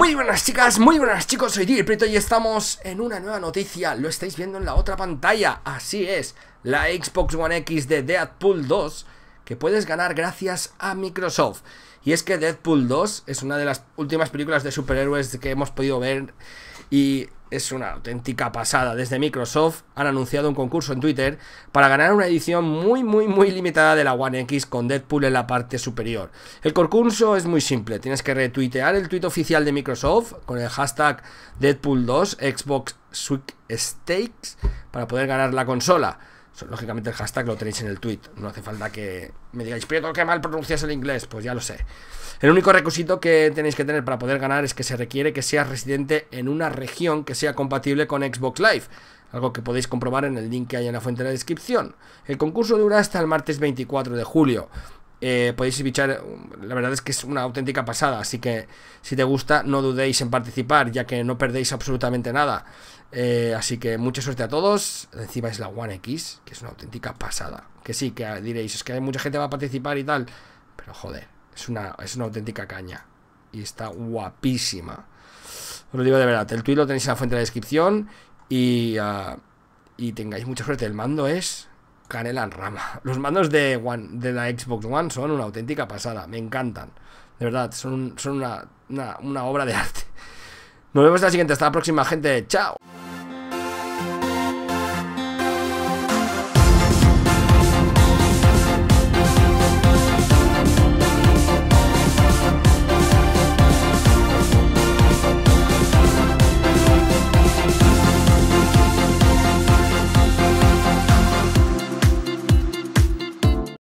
Muy buenas chicas, muy buenas chicos, soy Djprieto y estamos en una nueva noticia. Lo estáis viendo en la otra pantalla, así es, la Xbox One X de Deadpool 2 que puedes ganar gracias a Microsoft. Y es que Deadpool 2 es una de las últimas películas de superhéroes que hemos podido ver y es una auténtica pasada. Desde Microsoft han anunciado un concurso en Twitter para ganar una edición muy limitada de la One X con Deadpool en la parte superior. El concurso es muy simple, tienes que retuitear el tuit oficial de Microsoft con el hashtag Deadpool2 Xbox Sweepstakes para poder ganar la consola. Lógicamente el hashtag lo tenéis en el tweet. No hace falta que me digáis, Prieto, qué mal pronuncias el inglés. Pues ya lo sé. El único requisito que tenéis que tener para poder ganar es que se requiere que seas residente en una región que sea compatible con Xbox Live, algo que podéis comprobar en el link que hay en la fuente de la descripción. El concurso dura hasta el martes 24 de julio. Podéis bichar, la verdad es que es una auténtica pasada, así que si te gusta no dudéis en participar, ya que no perdéis absolutamente nada. Así que mucha suerte a todos. Encima es la One X, que es una auténtica pasada. Que sí, que diréis, es que hay mucha gente que va a participar y tal, pero joder, es una auténtica caña y está guapísima. Os lo digo de verdad, el tweet lo tenéis en la fuente de la descripción y tengáis mucha suerte. El mando es Canela en Rama. Los mandos de la Xbox One son una auténtica pasada. Me encantan. De verdad, son una obra de arte. Nos vemos en la siguiente. Hasta la próxima, gente. Chao.